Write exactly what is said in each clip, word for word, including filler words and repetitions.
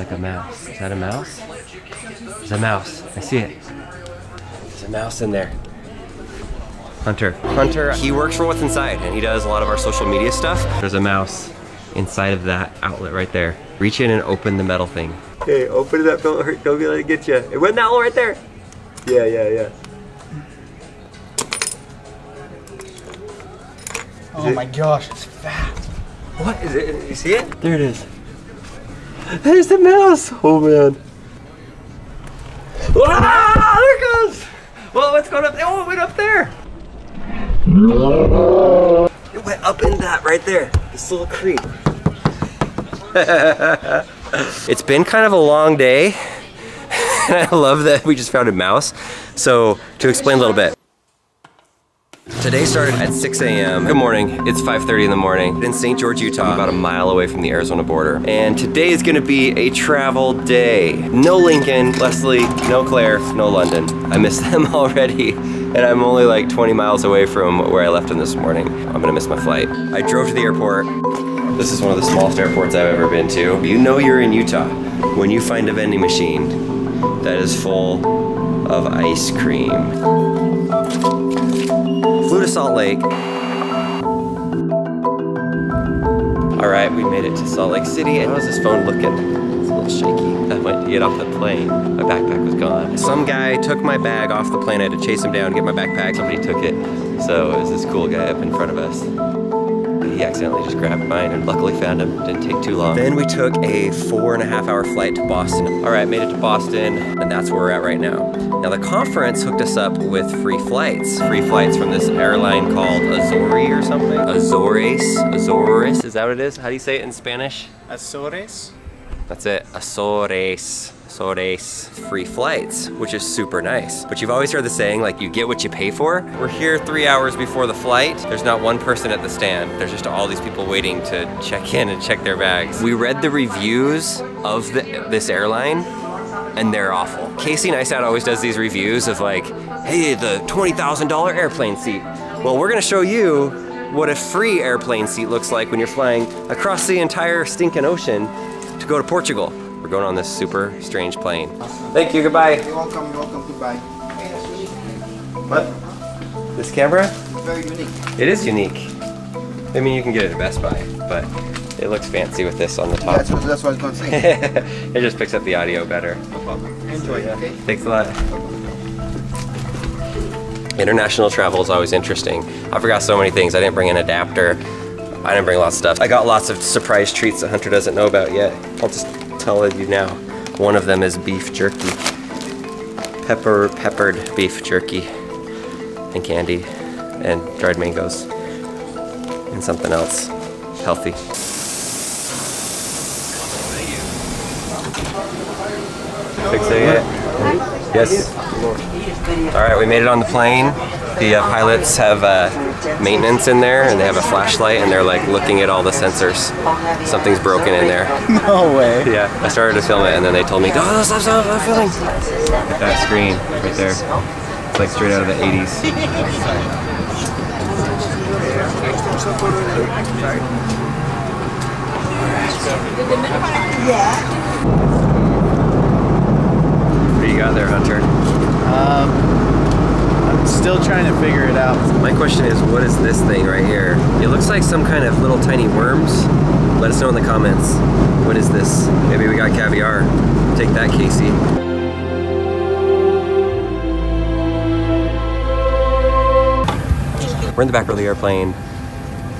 It's like a mouse. Is that a mouse? It's a mouse. I see it. There's a mouse in there. Hunter. Hunter, he works for What's Inside, and he does a lot of our social media stuff. There's a mouse inside of that outlet right there. Reach in and open the metal thing. Hey, open it up, don't hurt, don't let it get you. It went in that hole right there. Yeah, yeah, yeah. Oh my gosh, it's fat. What is it? You see it? There it is. There's the mouse. Oh man. Ah, there it goes. Well, what's going up there? Oh, it went up there. It went up in that right there. This little creep. It's been kind of a long day. And I love that we just found a mouse. So to explain a little bit. Today started at six A M Good morning, it's five thirty in the morning in Saint George, Utah, about a mile away from the Arizona border. And today is gonna be a travel day. No Lincoln, Leslie, no Claire, no London. I miss them already. And I'm only like twenty miles away from where I left them this morning. I'm gonna miss my flight. I drove to the airport. This is one of the smallest airports I've ever been to. You know you're in Utah when you find a vending machine that is full of ice cream. Flew to Salt Lake. All right, we made it to Salt Lake City. And how's this phone looking? It's a little shaky. I went to get off the plane. My backpack was gone. Some guy took my bag off the plane. I had to chase him down, get my backpack. Somebody took it. So it was this cool guy up in front of us. He accidentally just grabbed mine and luckily found him. Didn't take too long. Then we took a four and a half hour flight to Boston. All right, made it to Boston, and that's where we're at right now. Now the conference hooked us up with free flights. Free flights from this airline called Azores or something. Azores, Azores, is that what it is? How do you say it in Spanish? Azores. That's it, Azores. Azores. Free flights, which is super nice. But you've always heard the saying, like, you get what you pay for. We're here three hours before the flight. There's not one person at the stand. There's just all these people waiting to check in and check their bags. We read the reviews of the, this airline, and they're awful. Casey Neistat always does these reviews of like, hey, the twenty thousand dollar airplane seat. Well, we're gonna show you what a free airplane seat looks like when you're flying across the entire stinking ocean to go to Portugal. We're going on this super strange plane. Thank you, goodbye. You're welcome, you're welcome, goodbye. What? This camera? It's very unique. It is unique. I mean, you can get it at Best Buy, but it looks fancy with this on the top. That's what, that's what I was going to say. It just picks up the audio better. No problem. Enjoy, yeah. Okay? Thanks a lot. International travel is always interesting. I forgot so many things. I didn't bring an adapter. I didn't bring lots of stuff. I got lots of surprise treats that Hunter doesn't know about yet. I'll just tell you now. One of them is beef jerky. Pepper, peppered beef jerky. And candy. And dried mangoes. And something else. Healthy. six a.m. Yes. Alright, we made it on the plane. The uh, pilots have uh, maintenance in there, and they have a flashlight, and they're like looking at all the sensors. Something's broken in there. No way. Yeah, I started to film it, and then they told me, oh, stop, stop, stop filming. That screen right there. It's like straight out of the eighties. What do you got there, Hunter? Um. Still trying to figure it out. My question is, what is this thing right here? It looks like some kind of little tiny worms. Let us know in the comments. What is this? Maybe we got caviar. Take that, Casey. We're in the back of the airplane.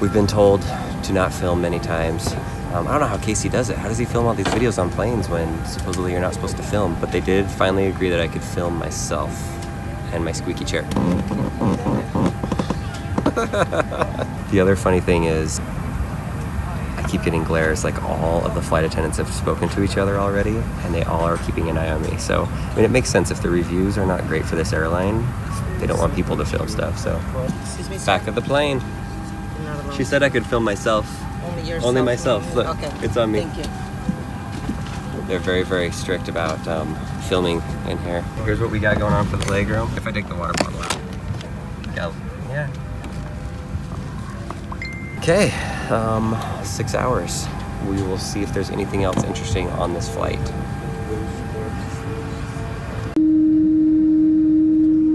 We've been told to not film many times. Um, I don't know how Casey does it. How does he film all these videos on planes when supposedly you're not supposed to film? But they did finally agree that I could film myself and my squeaky chair. The other funny thing is, I keep getting glares, like all of the flight attendants have spoken to each other already, and they all are keeping an eye on me. So, I mean, it makes sense if the reviews are not great for this airline, they don't want people to film stuff, so. Excuse me, back of the plane. She said I could film myself. Only yourself? Only myself, look, okay. It's on me. Thank you. They're very, very strict about um, filming in here. Here's what we got going on for the legroom. If I take the water bottle out. Yeah. Yeah. Okay, um, six hours. we will see if there's anything else interesting on this flight.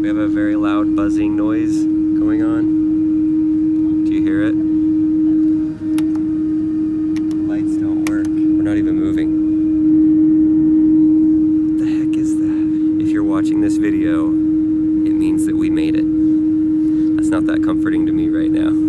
We have a very loud buzzing noise going on. Do you hear it? Lights don't work. We're not even moving. What the heck is that? If you're watching this video, it means that we made it. That's not that comforting to me right now.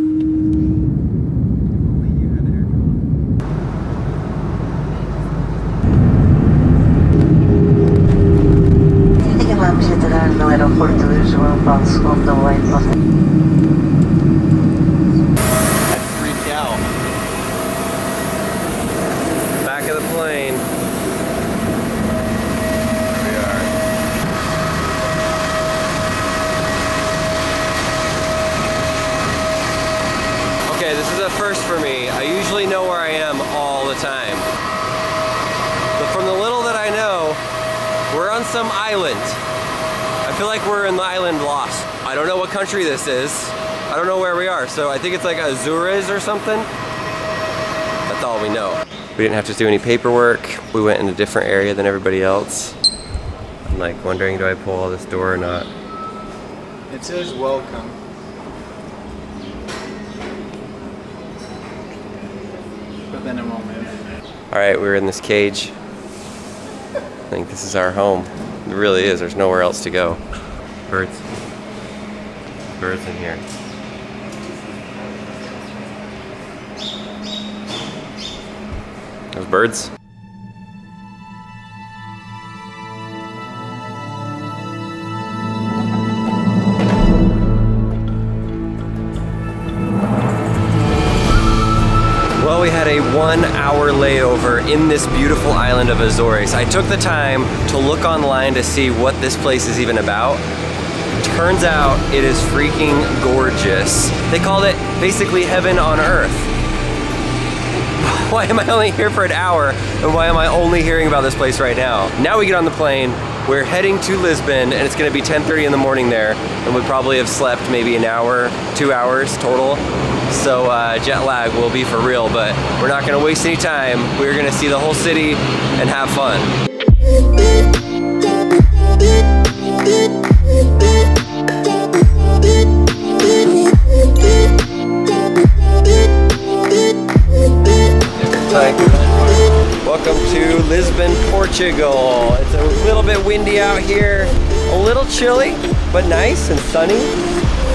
Some island. I feel like we're in the island Lost. I don't know what country this is. I don't know where we are. So I think it's like Azores or something. That's all we know. We didn't have to do any paperwork. We went in a different area than everybody else. I'm like wondering, do I pull all this door or not? It says welcome. But then it won't move. All right, we're in this cage. I think this is our home. It really is. There's nowhere else to go. Birds. Birds in here. There's birds. Well, we had a one-hour layover in this beautiful island of Azores. I took the time to look online to see what this place is even about. Turns out it is freaking gorgeous. They called it basically heaven on earth. Why am I only here for an hour, and why am I only hearing about this place right now? Now we get on the plane, we're heading to Lisbon, and it's gonna be ten thirty in the morning there, and we probably have slept maybe an hour, two hours total. So uh, jet lag will be for real, but we're not gonna waste any time. We're gonna see the whole city and have fun. Hi. Welcome to Lisbon, Portugal. It's a little bit windy out here, a little chilly, but nice and sunny.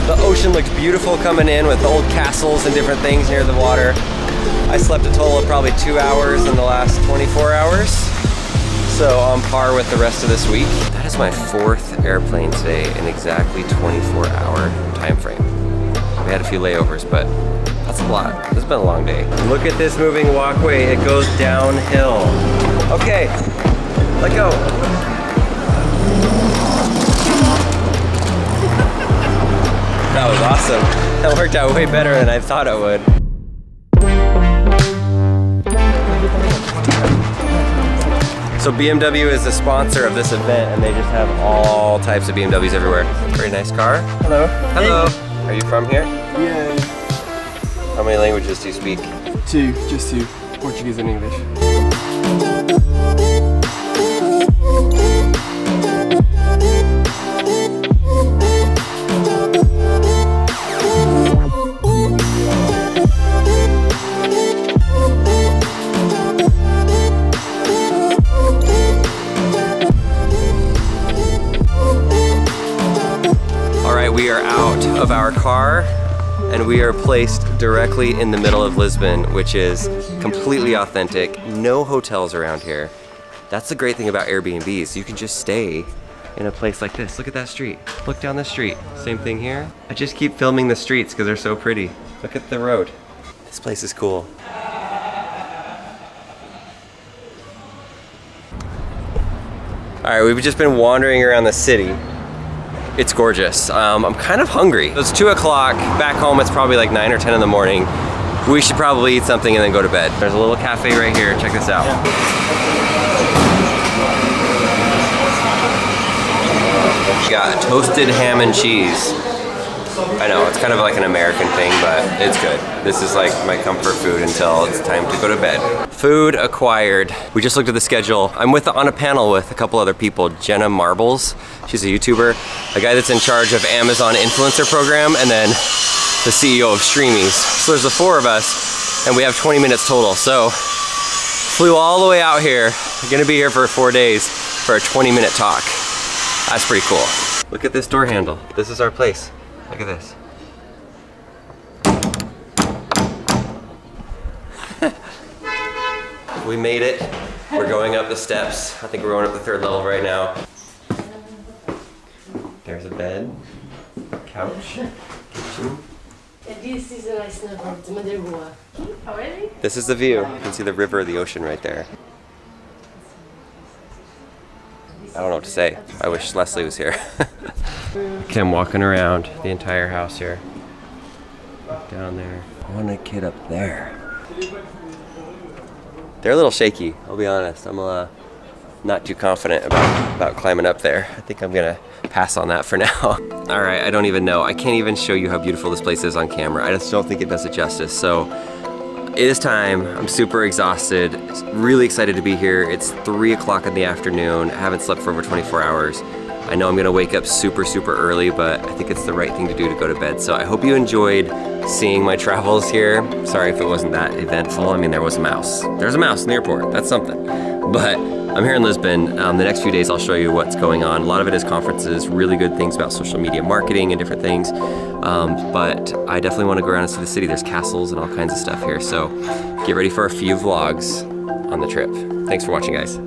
The ocean looks beautiful coming in with the old castles and different things near the water. I slept a total of probably two hours in the last twenty-four hours. So on par with the rest of this week. That is my fourth airplane today in exactly twenty-four hour time frame. We had a few layovers, but that's a lot. It's been a long day. Look at this moving walkway. It goes downhill. Okay, let go. That was awesome. That worked out way better than I thought it would. So B M W is the sponsor of this event, and they just have all types of B M Ws everywhere. Very nice car. Hello. Hello. Hey. Are you from here? Yeah. How many languages do you speak? Two, just two. Portuguese and English. Of our car, and we are placed directly in the middle of Lisbon, which is completely authentic. No hotels around here. That's the great thing about Airbnbs. You can just stay in a place like this. Look at that street. Look down the street. Same thing here. I just keep filming the streets because they're so pretty. Look at the road. This place is cool. All right, we've just been wandering around the city. It's gorgeous. Um, I'm kind of hungry. It's two o'clock. Back home, it's probably like nine or ten in the morning. We should probably eat something and then go to bed. There's a little cafe right here. Check this out. Yeah. We got toasted ham and cheese. I know, it's kind of like an American thing, but it's good. This is like my comfort food until it's time to go to bed. Food acquired. We just looked at the schedule. I'm with on a panel with a couple other people. Jenna Marbles, she's a YouTuber, a guy that's in charge of Amazon Influencer Program, and then the C E O of Streamy's. So there's the four of us, and we have twenty minutes total. So flew all the way out here. We're gonna be here for four days for a twenty minute talk. That's pretty cool. Look at this door handle. This is our place. Look at this. We made it. We're going up the steps. I think we're going up the third level right now. There's a bed, couch, kitchen. This is the view. You can see the river, the ocean right there. I don't know what to say. I wish Leslie was here. Okay, I'm walking around the entire house here. Down there. I want a kid up there. They're a little shaky, I'll be honest. I'm uh, not too confident about, about climbing up there. I think I'm gonna pass on that for now. All right, I don't even know. I can't even show you how beautiful this place is on camera. I just don't think it does it justice. So it is time. I'm super exhausted. Really excited to be here. It's three o'clock in the afternoon. I haven't slept for over twenty-four hours. I know I'm gonna wake up super, super early, but I think it's the right thing to do to go to bed. So I hope you enjoyed seeing my travels here. Sorry if it wasn't that eventful. I mean, there was a mouse. There's a mouse in the airport. That's something. But I'm here in Lisbon. Um, the next few days, I'll show you what's going on. A lot of it is conferences, really good things about social media marketing and different things. Um, but I definitely wanna go around and see the city. There's castles and all kinds of stuff here. So get ready for a few vlogs on the trip. Thanks for watching, guys.